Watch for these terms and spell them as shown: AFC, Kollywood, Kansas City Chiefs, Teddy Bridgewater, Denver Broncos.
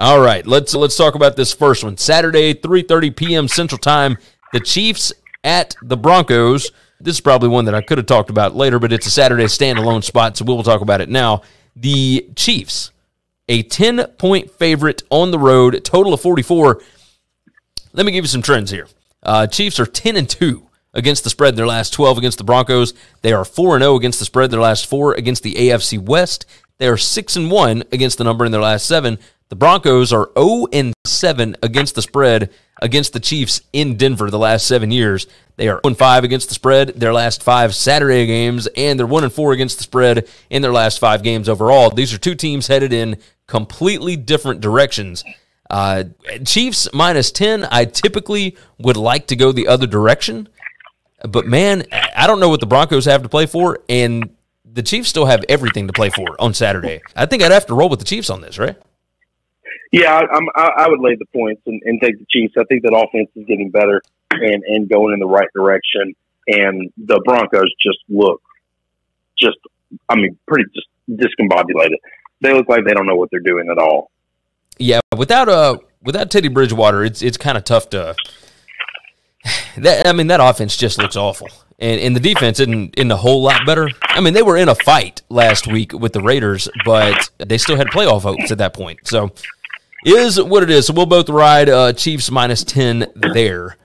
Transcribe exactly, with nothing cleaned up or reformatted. All right, let's let's talk about this first one. Saturday, three thirty p m Central Time, the Chiefs at the Broncos. This is probably one that I could have talked about later, but it's a Saturday standalone spot, so we'll talk about it now. The Chiefs, a ten point favorite on the road, total of forty-four. Let me give you some trends here. Uh, Chiefs are ten and two against the spread in their last twelve against the Broncos. They are four and oh against the spread in their last four against the A F C West. They are six and one against the number in their last seven. The Broncos are oh and seven against the spread against the Chiefs in Denver the last seven years. They are oh and five against the spread their last five Saturday games, and they're one and four against the spread in their last five games overall. These are two teams headed in completely different directions. Uh, Chiefs minus ten, I typically would like to go the other direction, but man, I don't know what the Broncos have to play for, and the Chiefs still have everything to play for on Saturday. I think I'd have to roll with the Chiefs on this, right? Yeah, I, I'm, I, I would lay the points and, and take the Chiefs. I think that offense is getting better and, and going in the right direction. And the Broncos just look just, I mean, pretty just discombobulated. They look like they don't know what they're doing at all. Yeah, without uh, without Teddy Bridgewater, it's it's kind of tough to – that, I mean, that offense just looks awful. And, and the defense isn't, isn't a whole lot better. I mean, they were in a fight last week with the Raiders, but they still had playoff hopes at that point. So – is what it is. So we'll both ride uh, Chiefs minus ten there.